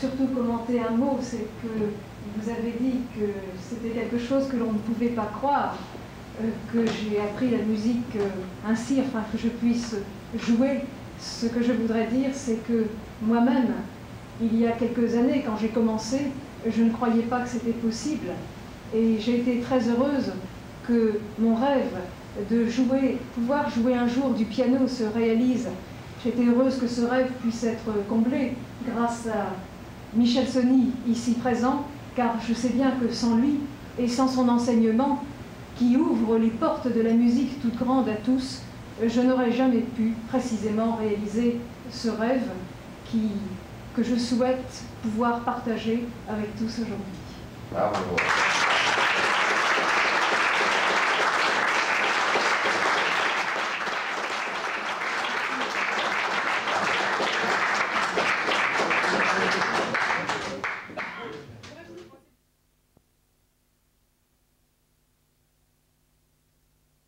surtout commenter un mot, c'est que vous avez dit que c'était quelque chose que l'on ne pouvait pas croire, que j'ai appris la musique ainsi, enfin que je puisse jouer. Ce que je voudrais dire, c'est que moi-même, il y a quelques années, quand j'ai commencé, je ne croyais pas que c'était possible. Et j'ai été très heureuse que mon rêve de jouer, pouvoir jouer un jour du piano se réalise. J'étais heureuse que ce rêve puisse être comblé grâce à Michel Sonny, ici présent, car je sais bien que sans lui et sans son enseignement, qui ouvre les portes de la musique toute grande à tous, je n'aurais jamais pu précisément réaliser ce rêve que je souhaite pouvoir partager avec tous aujourd'hui. Bravo.